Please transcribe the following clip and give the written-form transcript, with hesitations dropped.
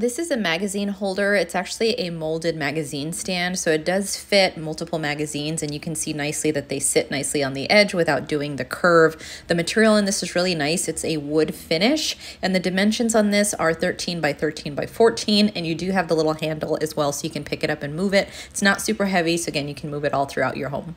This is a magazine holder. It's actually a molded magazine stand, so it does fit multiple magazines, and you can see nicely that they sit nicely on the edge without doing the curve. The material in this is really nice. It's a wood finish, and the dimensions on this are 13 by 13 by 14, and you do have the little handle as well, so you can pick it up and move it. It's not super heavy, so again, you can move it all throughout your home.